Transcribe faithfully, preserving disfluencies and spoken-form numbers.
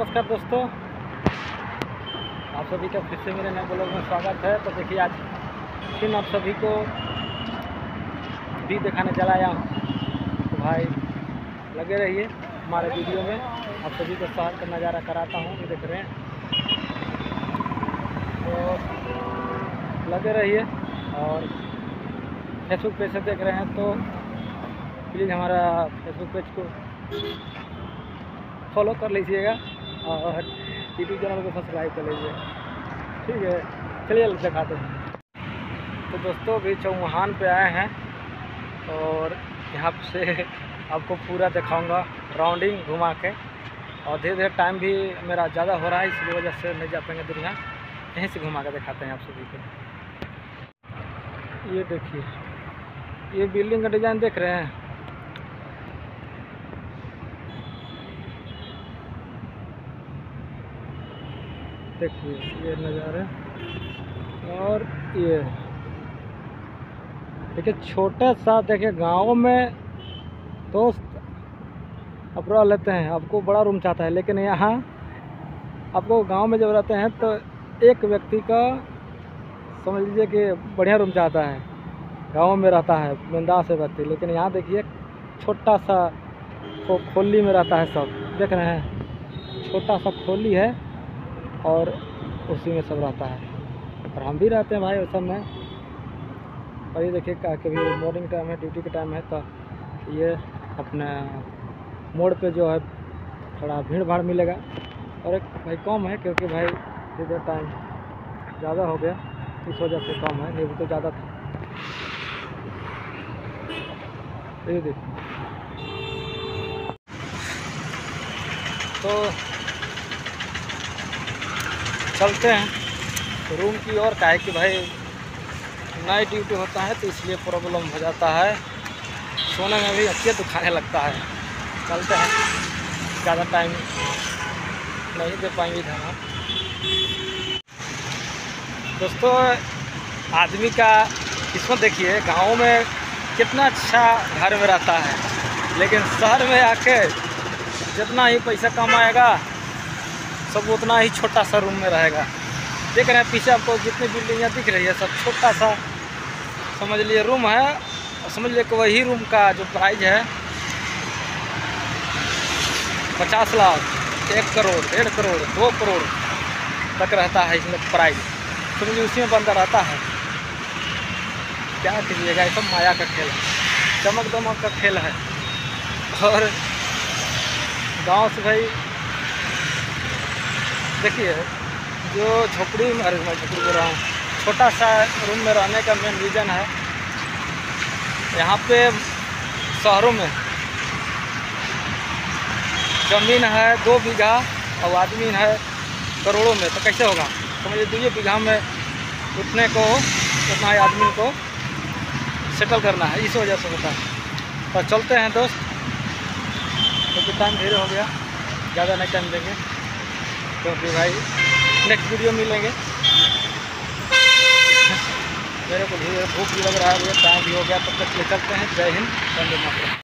नमस्कार दोस्तों, आप सभी का फिर से मेरे नए ब्लॉग में स्वागत है। तो देखिए, आज फिर आप सभी को दी दिखाने चला आया हूँ। तो भाई लगे रहिए हमारे वीडियो में, आप सभी को शहर का नज़ारा कराता हूँ। देख रहे हैं, तो लगे रहिए। और फेसबुक पेज से देख रहे हैं तो प्लीज़ हमारा फेसबुक पेज को फॉलो कर लीजिएगा और यूट्यूब चैनल को सब्सक्राइब कर लीजिए। ठीक है, चलिए दिखाते हैं। तो दोस्तों, अभी चौहान पे आए हैं और यहाँ से आपको पूरा दिखाऊंगा राउंडिंग घुमा के। और धीरे धीरे टाइम भी मेरा ज़्यादा हो रहा है, इसलिए वजह से नहीं जा पाएंगे दुनिया। यहीं से घुमा के दिखाते हैं आप सभी को। ये देखिए, ये बिल्डिंग का डिज़ाइन देख रहे हैं। देखिए ये नज़ारा, और ये देखिए छोटा सा। देखिए गाँव में दोस्त अपरा लेते हैं, आपको बड़ा रूम चाहता है, लेकिन यहाँ आपको गांव में जब रहते हैं तो एक व्यक्ति का समझ लीजिए कि बढ़िया रूम चाहता है। गांव में रहता है बिंदास है व्यक्ति, लेकिन यहाँ देखिए छोटा सा खोली में रहता है सब। देख रहे हैं, छोटा सा खोली है और उसी में सब रहता है। और हम भी रहते हैं भाई उस सब में। और ये देखिए, कभी मॉर्निंग टाइम है, ड्यूटी के टाइम है, तो ये अपने मोड़ पे जो है थोड़ा भीड़ भाड़ मिलेगा। और एक भाई कम है, क्योंकि भाई इधर टाइम ज़्यादा हो गया, इस वजह से कम है, नहीं तो ज़्यादा था। ये देखिए, तो चलते हैं रूम की ओर। काहे कि भाई नाइट ड्यूटी होता है तो इसलिए प्रॉब्लम हो जाता है, सोने में भी अच्छे दुखाने लगता है। चलते हैं, ज़्यादा टाइम नहीं दे पाएंगे धरना। दोस्तों, आदमी का किस्मत देखिए, गांव में कितना अच्छा घर में रहता है, लेकिन शहर में आके जितना ही पैसा कमाएगा सब उतना ही छोटा सा रूम में रहेगा। देख रहे हैं पीछे आपको जितनी बिल्डिंगें दिख रही है, सब छोटा सा समझ लिए रूम है। और समझ लिए कि वही रूम का जो प्राइस है पचास लाख एक करोड़ डेढ़ करोड़ दो करोड़ तक रहता है इसमें प्राइस। समझिए उसी में बंदा रहता है। क्या कीजिएगा, ये सब माया का खेल है, चमक दमक का खेल है। और गाँव से भाई देखिए, जो झोपड़ी में, अरे मैं झोपड़ी बोल रहा हूँ, छोटा सा रूम में रहने का मेन रीज़न है। यहाँ पे शहरों में ज़मीन है दो बीघा और आदमी है करोड़ों में, तो कैसे होगा। तो मुझे दो बीघा में उतने को उतना आदमी को सेटल करना है, इस वजह से होता है। तो चलते हैं दोस्त, क्योंकि टाइम धीरे हो गया, ज़्यादा नहीं टाइम देंगे, क्योंकि तो भाई नेक्स्ट वीडियो मिलेंगे। मेरे को भूख भी लग रहा है, टाइम भी हो गया, तब तक ले चलते हैं। जय हिंद, वंदे मातरम।